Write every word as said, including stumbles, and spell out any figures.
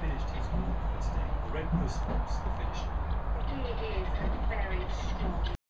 Finished his move for today. The Red Cross stops the finish. He is a very strong